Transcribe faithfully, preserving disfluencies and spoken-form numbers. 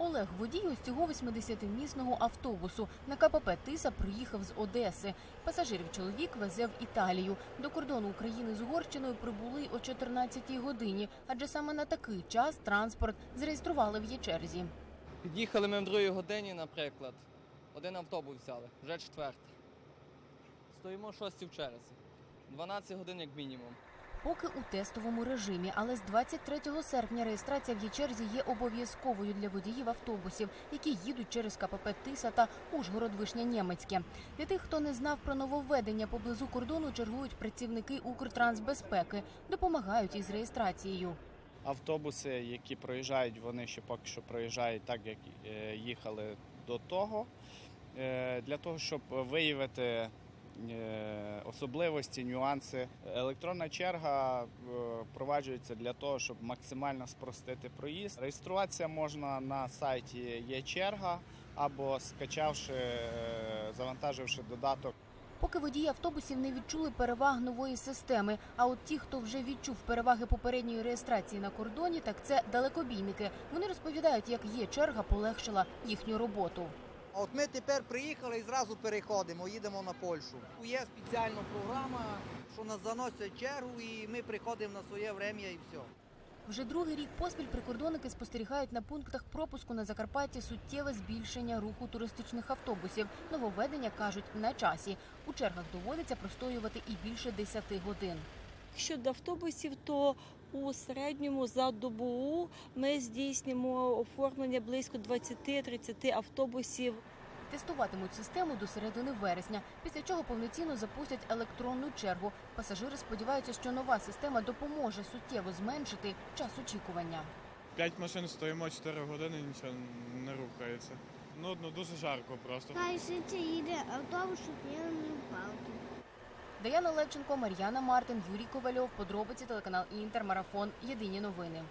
Олег – водій ось цього восьмидесятимісного автобусу. На КПП Тиса приїхав з Одеси. Пасажирів чоловік везе в Італію. До кордону України з Угорщиною прибули о чотирнадцятій годині, адже саме на такий час транспорт зареєстрували в єЧерзі. Під'їхали ми в другій годині, наприклад. Один автобус взяли, вже четвертий. Стоїмо шості в черзі. дванадцять годин як мінімум. Поки у тестовому режимі, але з двадцять третього серпня реєстрація в єЧерзі є обов'язковою для водіїв автобусів, які їдуть через КПП Тиса та Ужгород-Вишня-Нємецьке. Для тих, хто не знав про нововведення, поблизу кордону чергують працівники Укртрансбезпеки, допомагають із реєстрацією. Автобуси, які проїжджають, вони ще поки що проїжджають так, як їхали до того, для того, щоб виявити особливості, нюанси. Електронна черга впроваджується для того, щоб максимально спростити проїзд. Реєструватися можна на сайті єЧерга або скачавши, завантаживши додаток. Поки водії автобусів не відчули переваг нової системи, а от ті, хто вже відчув переваги попередньої реєстрації на кордоні, так це далекобійники. Вони розповідають, як єЧерга полегшила їхню роботу. От ми тепер приїхали і зразу переходимо, їдемо на Польщу. Є спеціальна програма, що нас заносять чергу, і ми приходимо на своє час і все. Вже другий рік поспіль прикордонники спостерігають на пунктах пропуску на Закарпатті суттєве збільшення руху туристичних автобусів. Нововведення, кажуть, на часі. У чергах доводиться простоювати і більше десяти годин. Щодо автобусів, то у середньому за добу ми здійснимо оформлення близько двадцяти тридцяти автобусів. Тестуватимуть систему до середини вересня, після чого повноцінно запустять електронну чергу. Пасажири сподіваються, що нова система допоможе суттєво зменшити час очікування. П'ять машин стоїмо, чотири години, нічого не рухається. Нудно, дуже жарко просто. Хай сидя їде автобус, щоб я не впав. Даяна Левченко, Мар'яна Мартин, Юрій Ковальов. Подробиці телеканал «Інтермарафон». Єдині новини.